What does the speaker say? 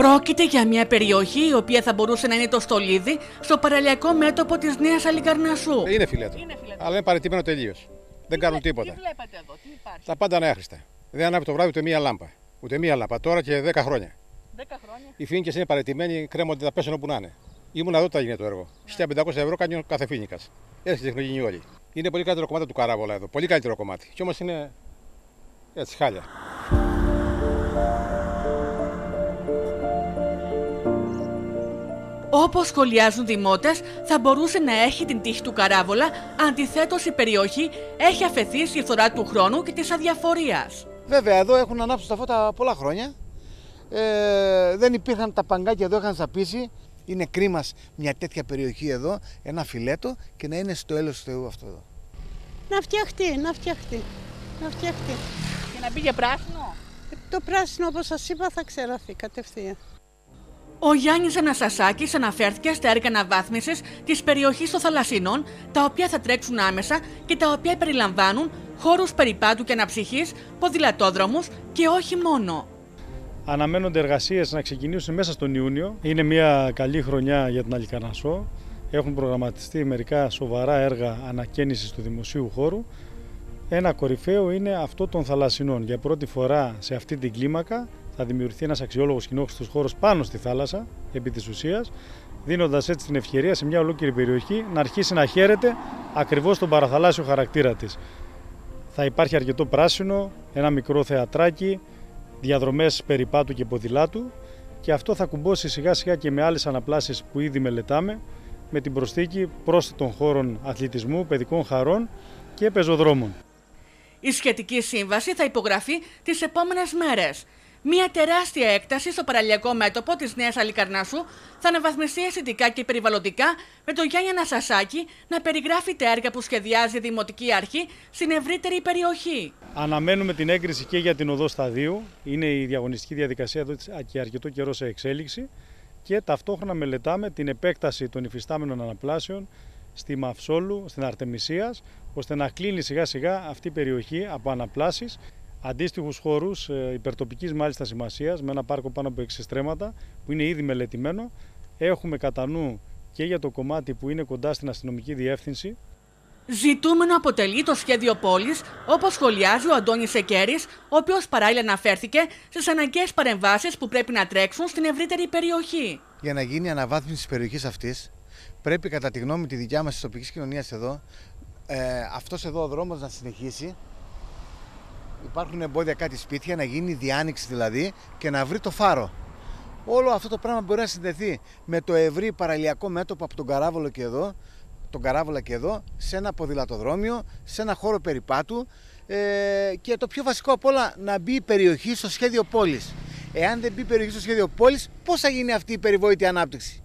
Πρόκειται για μια περιοχή η οποία θα μπορούσε να είναι το στολίδι στο παραλιακό μέτωπο της Νέας Αλικαρνασσού. Είναι φιλέτο, αλλά είναι παραιτημένο τελείως. Δεν κάνουν τίποτα. Τι βλέπετε εδώ, τι υπάρχει? Τα πάντα είναι άχρηστα. Δεν ανάβει το βράδυ ούτε μία λάμπα. Ούτε μία λάμπα τώρα και 10 χρόνια. 10 χρόνια. Οι φοίνικες είναι παραιτημένοι, κρέμονται, τα πέσουν όπου να είναι. Ήμουν εδώ όταν έγινε το έργο. Στα 500 € κάνει ο κάθε φοίνικας. Έτσι έχουν γίνει όλοι. Είναι πολύ καλύτερο κομμάτι του Καράβολα εδώ. Πολύ καλύτερο κομμάτι. Κι όμως είναι έτσι χάλια. Όπως σχολιάζουν δημότες, θα μπορούσε να έχει την τύχη του Καράβολα, αντιθέτως η περιοχή έχει αφαιθεί στη φθορά του χρόνου και της αδιαφορίας. Βέβαια, εδώ έχουν ανάψει τα φώτα πολλά χρόνια. Δεν υπήρχαν τα παγκάκια εδώ, είχαν σαπίσει. Είναι κρίμα μια τέτοια περιοχή εδώ, ένα φιλέτο, και να είναι στο έλεος του Θεού αυτό εδώ. Να φτιαχτεί, να φτιαχτεί, να φτιαχτεί. Και να μπει για πράσινο. Το πράσινο, όπως σας είπα, θα ξεραθεί κατευθείαν. Ο Γιάννης Αναστασάκης αναφέρθηκε στα έργα αναβάθμισης της περιοχής των Θαλασσινών, τα οποία θα τρέξουν άμεσα και τα οποία περιλαμβάνουν χώρους περιπάτου και αναψυχής, ποδηλατόδρομους και όχι μόνο. Αναμένονται εργασίες να ξεκινήσουν μέσα στον Ιούνιο. Είναι μια καλή χρονιά για την Αλικαρνασσό. Έχουν προγραμματιστεί μερικά σοβαρά έργα ανακαίνησης του δημοσίου χώρου. Ένα κορυφαίο είναι αυτό των Θαλασσινών. Για πρώτη φορά σε αυτή την κλίμακα θα δημιουργηθεί ένας αξιόλογος κοινόχρηστος χώρος πάνω στη θάλασσα, επί της ουσίας, δίνοντας έτσι την ευκαιρία σε μια ολόκληρη περιοχή να αρχίσει να χαίρεται ακριβώς τον παραθαλάσσιο χαρακτήρα της. Θα υπάρχει αρκετό πράσινο, ένα μικρό θεατράκι, διαδρομές περιπάτου και ποδηλάτου, και αυτό θα κουμπώσει σιγά σιγά και με άλλες αναπλάσεις που ήδη μελετάμε, με την προσθήκη πρόσθετων χώρων αθλητισμού, παιδικών χαρών και πεζοδρόμων. Η σχετική σύμβαση θα υπογραφεί τις επόμενες μέρες. Μια τεράστια έκταση στο παραλιακό μέτωπο της Νέας Αλικαρνασσού θα αναβαθμιστεί αισθητικά και περιβαλλοντικά, με τον Γιάννη Αναστασάκη να περιγράφει τα έργα που σχεδιάζει η Δημοτική Αρχή στην ευρύτερη περιοχή. Αναμένουμε την έγκριση και για την οδό σταδίου. Είναι η διαγωνιστική διαδικασία εδώ και αρκετό καιρό σε εξέλιξη. Και ταυτόχρονα μελετάμε την επέκταση των υφιστάμενων αναπλάσεων στη Μαυσόλου, στην Αρτεμισία, ώστε να κλείνει σιγά σιγά αυτή η περιοχή από αναπλάσεις. Αντίστοιχους χώρους υπερτοπικής μάλιστα σημασίας, με ένα πάρκο πάνω από 6 στρέμματα που είναι ήδη μελετημένο. Έχουμε κατά νου και για το κομμάτι που είναι κοντά στην αστυνομική διεύθυνση. Ζητούμενο αποτελεί το σχέδιο πόλης, όπως σχολιάζει ο Αντώνης Σεκέρης, ο οποίος παράλληλα αναφέρθηκε στις αναγκαίες παρεμβάσεις που πρέπει να τρέξουν στην ευρύτερη περιοχή. Για να γίνει η αναβάθμιση της περιοχής αυτής, πρέπει κατά τη γνώμη τη δικιά μας της τοπικής κοινωνίας εδώ, αυτός εδώ ο δρόμος να συνεχίσει. Υπάρχουν εμπόδια, κάτι σπίτια, να γίνει διάνοιξη δηλαδή και να βρει το φάρο. Όλο αυτό το πράγμα μπορεί να συνδεθεί με το ευρύ παραλιακό μέτωπο από τον Καράβολο και εδώ, σε ένα ποδηλατοδρόμιο, σε ένα χώρο περιπάτου, και το πιο βασικό απ' όλα, να μπει η περιοχή στο σχέδιο πόλης. Εάν δεν μπει η περιοχή στο σχέδιο πόλης, πώς θα γίνει αυτή η περιβόητη ανάπτυξη?